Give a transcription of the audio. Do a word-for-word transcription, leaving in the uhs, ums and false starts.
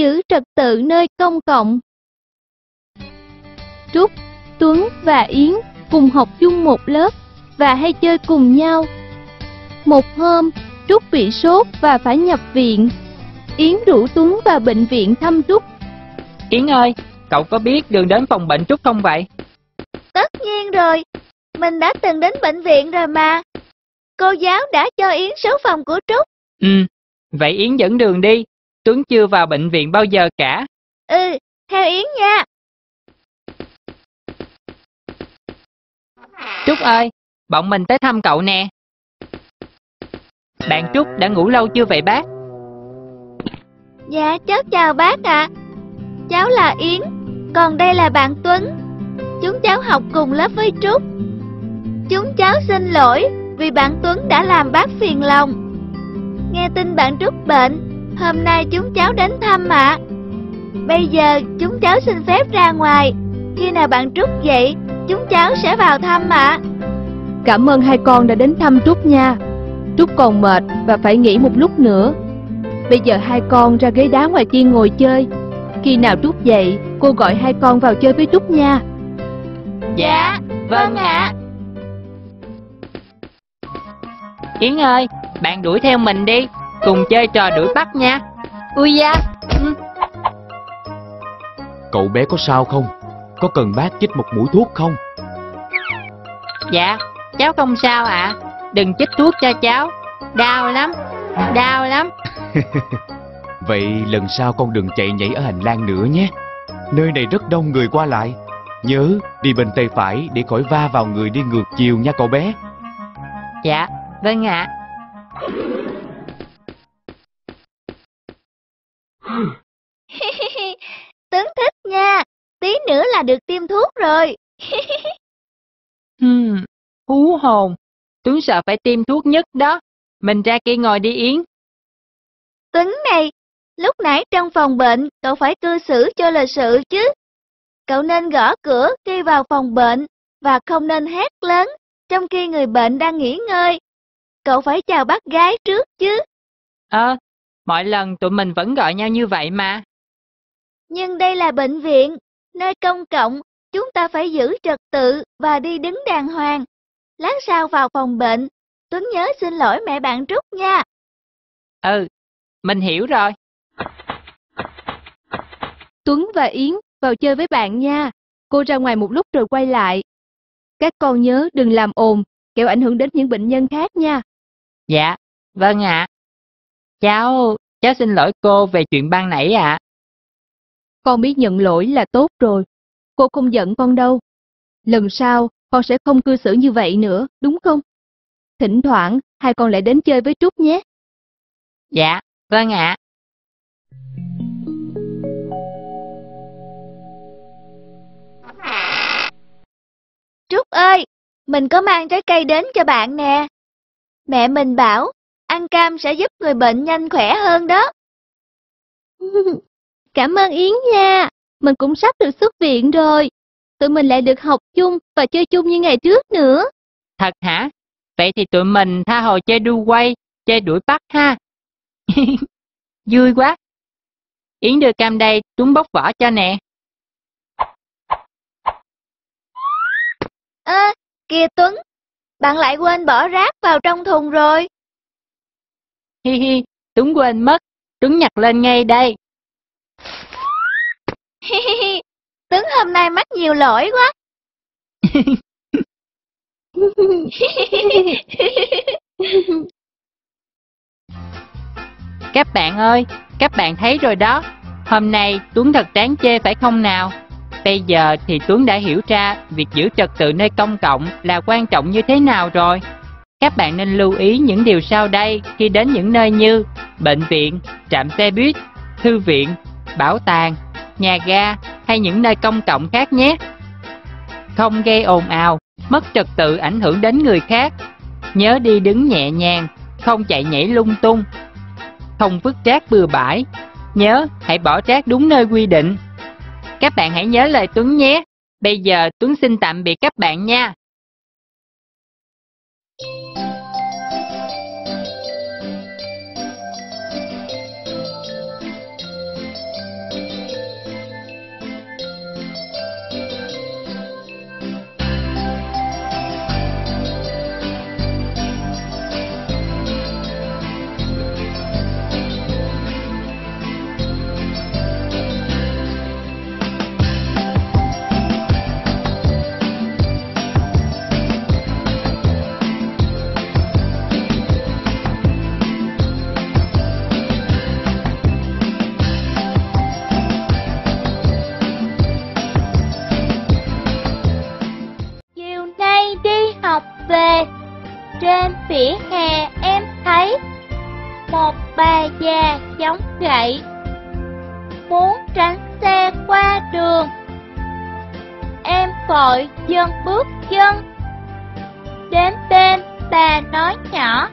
giữ trật tự nơi công cộng. Trúc, Tuấn và Yến cùng học chung một lớp và hay chơi cùng nhau. Một hôm, Trúc bị sốt và phải nhập viện. Yến rủ Tuấn vào bệnh viện thăm Trúc. Yến ơi, cậu có biết đường đến phòng bệnh Trúc không vậy? Tất nhiên rồi, mình đã từng đến bệnh viện rồi mà. Cô giáo đã cho Yến số phòng của Trúc. Ừ, vậy Yến dẫn đường đi, Tuấn chưa vào bệnh viện bao giờ cả. Ừ, theo Yến nha. Trúc ơi, bọn mình tới thăm cậu nè. Bạn Trúc đã ngủ lâu chưa vậy bác? Dạ, cháu chào bác ạ. À. Cháu là Yến, còn đây là bạn Tuấn. Chúng cháu học cùng lớp với Trúc. Chúng cháu xin lỗi vì bạn Tuấn đã làm bác phiền lòng. Nghe tin bạn Trúc bệnh, hôm nay chúng cháu đến thăm ạ. À. Bây giờ chúng cháu xin phép ra ngoài. Khi nào bạn Trúc dậy, chúng cháu sẽ vào thăm ạ. À. Cảm ơn hai con đã đến thăm Trúc nha. Trúc còn mệt và phải nghỉ một lúc nữa. Bây giờ hai con ra ghế đá ngoài kia ngồi chơi. Khi nào Trúc dậy, cô gọi hai con vào chơi với Trúc nha. Dạ, vâng ạ. Yến ơi, bạn đuổi theo mình đi, cùng chơi trò đuổi bắt nha. Ui da. Cậu bé có sao không? Có cần bác chích một mũi thuốc không? Dạ, cháu không sao ạ. À. Đừng chích thuốc cho cháu, đau lắm, đau lắm. Vậy lần sau con đừng chạy nhảy ở hành lang nữa nhé. Nơi này rất đông người qua lại. Nhớ đi bên tay phải để khỏi va vào người đi ngược chiều nha cậu bé. Dạ, vâng ạ. Tuấn thích nha. Tí nữa là được tiêm thuốc rồi. Ừm, hú hồn. Tuấn sợ phải tiêm thuốc nhất đó. Mình ra kia ngồi đi Yến. Tuấn này, lúc nãy trong phòng bệnh cậu phải cư xử cho lịch sự chứ. Cậu nên gõ cửa khi vào phòng bệnh và không nên hét lớn trong khi người bệnh đang nghỉ ngơi. Cậu phải chào bác gái trước chứ. Ờ, à, mọi lần tụi mình vẫn gọi nhau như vậy mà. Nhưng đây là bệnh viện, nơi công cộng, chúng ta phải giữ trật tự và đi đứng đàng hoàng. Lát sau vào phòng bệnh, Tuấn nhớ xin lỗi mẹ bạn Trúc nha. Ừ, mình hiểu rồi. Tuấn và Yến vào chơi với bạn nha. Cô ra ngoài một lúc rồi quay lại. Các con nhớ đừng làm ồn, kẻo ảnh hưởng đến những bệnh nhân khác nha. Dạ, vâng ạ. À. Cháu, cháu xin lỗi cô về chuyện ban nãy ạ. À. Con biết nhận lỗi là tốt rồi. Cô không giận con đâu. Lần sau, con sẽ không cư xử như vậy nữa, đúng không? Thỉnh thoảng, hai con lại đến chơi với Trúc nhé. Dạ, vâng ạ. Trúc ơi, mình có mang trái cây đến cho bạn nè. Mẹ mình bảo, ăn cam sẽ giúp người bệnh nhanh khỏe hơn đó. Cảm ơn Yến nha, mình cũng sắp được xuất viện rồi. Tụi mình lại được học chung và chơi chung như ngày trước nữa. Thật hả? Vậy thì tụi mình tha hồ chơi đu quay, chơi đuổi bắt ha. Vui quá. Yến đưa cam đây, Tuấn bóc vỏ cho nè. Ơ, à, kìa Tuấn, bạn lại quên bỏ rác vào trong thùng rồi. Hi hi, Tuấn quên mất, Tuấn nhặt lên ngay đây. Hi hi hi. Tuấn hôm nay mắc nhiều lỗi quá. Các bạn ơi, các bạn thấy rồi đó. Hôm nay Tuấn thật đáng chê phải không nào? Bây giờ thì Tuấn đã hiểu ra việc giữ trật tự nơi công cộng là quan trọng như thế nào rồi. Các bạn nên lưu ý những điều sau đây khi đến những nơi như bệnh viện, trạm xe buýt, thư viện, bảo tàng, nhà ga hay những nơi công cộng khác nhé. Không gây ồn ào, mất trật tự ảnh hưởng đến người khác. Nhớ đi đứng nhẹ nhàng, không chạy nhảy lung tung. Không vứt rác bừa bãi. Nhớ hãy bỏ rác đúng nơi quy định. Các bạn hãy nhớ lời Tuấn nhé. Bây giờ Tuấn xin tạm biệt các bạn nha. Trên vỉa hè em thấy một bà già chống gậy muốn tránh xe qua đường. Em vội dâng bước chân đến bên bà nói nhỏ: